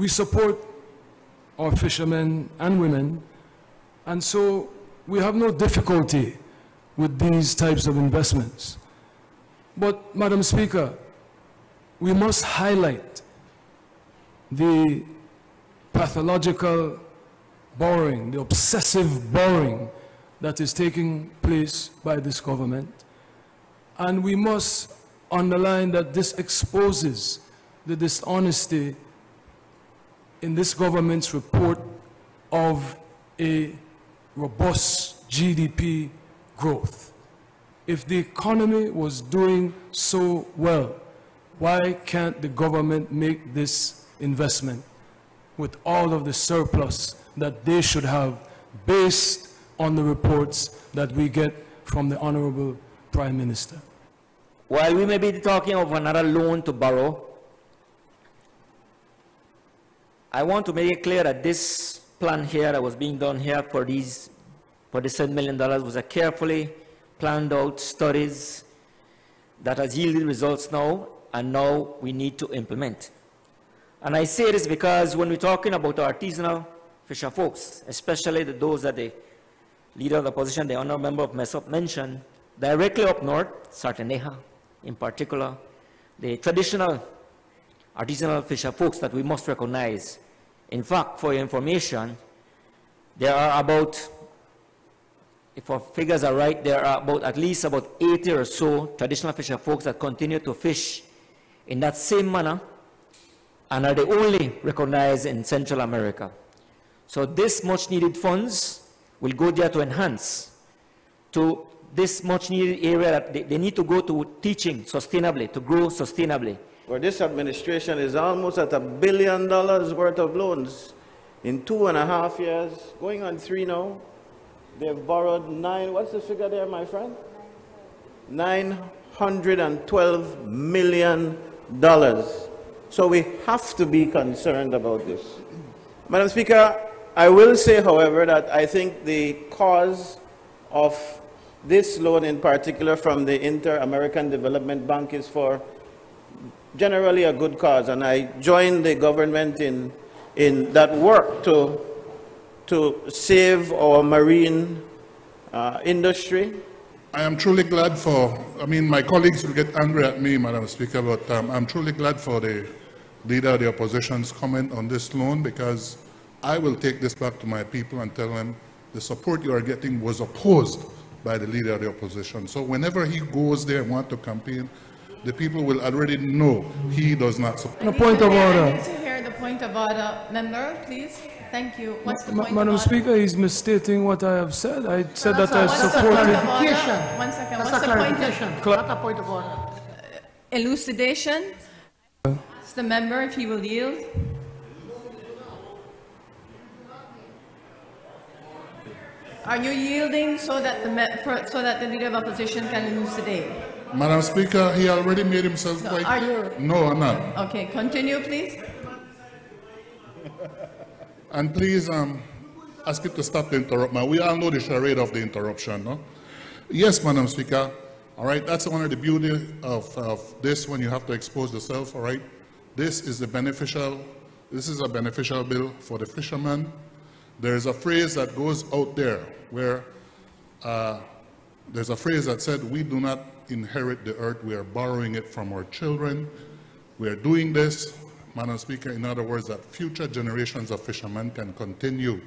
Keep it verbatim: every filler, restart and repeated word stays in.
We support our fishermen and women, and so we have no difficulty with these types of investments. But, Madam Speaker, we must highlight the pathological borrowing, the obsessive borrowing that is taking place by this government. And we must underline that this exposes the dishonesty in this government's report of a robust G D P growth. If the economy was doing so well, why can't the government make this investment with all of the surplus that they should have based on the reports that we get from the Honorable Prime Minister? While we may be talking of another loan to borrow, I want to make it clear that this plan here that was being done here for these, for the seven million dollars was a carefully planned out studies that has yielded results now, and now we need to implement. And I say this because when we're talking about artisanal fisher folks, especially the, those that the leader of the opposition, the honorable member of Mesop, mentioned, directly up north, Sarteneja in particular, the traditional artisanal fisher folks that we must recognize. In fact, for your information, there are about, if our figures are right, there are about at least about eighty or so traditional fisher folks that continue to fish in that same manner and are the only recognized in Central America. So this much needed funds will go there to enhance to this much needed area that they, they need to go to teaching sustainably, to grow sustainably. Well, this administration is almost at a billion dollars worth of loans in two and a half years, going on three now. They've borrowed nine, what's the figure there, my friend? nine hundred twelve million dollars. So we have to be concerned about this. Madam Speaker, I will say, however, that I think the cause of this loan in particular from the Inter-American Development Bank is for generally a good cause, and I join the government in, in that work to, to save our marine uh, industry. I am truly glad for, I mean, my colleagues will get angry at me, Madam Speaker, but um, I'm truly glad for the leader of the opposition's comment on this loan, because I will take this back to my people and tell them the support you are getting was opposed by the leader of the opposition. So whenever he goes there and wants to campaign, the people will already know he does not support. The point of order. I need to hear the point of order. Member, please. Thank you. What's the point of order? Madam Speaker, he's misstating what I have said. I said that I supported. One second. What's the point of order? Not a point of order. Elucidation. Ask the member if he will yield. Are you yielding so that the so that the leader of opposition can elucidate? Madam Speaker, he already made himself no, quite are you? No, I'm not. Okay, continue, please. And please um, ask him to stop the interruption. We all know the charade of the interruption, no? Yes, Madam Speaker. All right, that's one of the beauty of, of this when you have to expose yourself, all right? This is the beneficial, this is a beneficial bill for the fishermen. There is a phrase that goes out there where uh, there's a phrase that said, we do not inherit the earth, we are borrowing it from our children. We are doing this, Madam Speaker, in other words, that future generations of fishermen can continue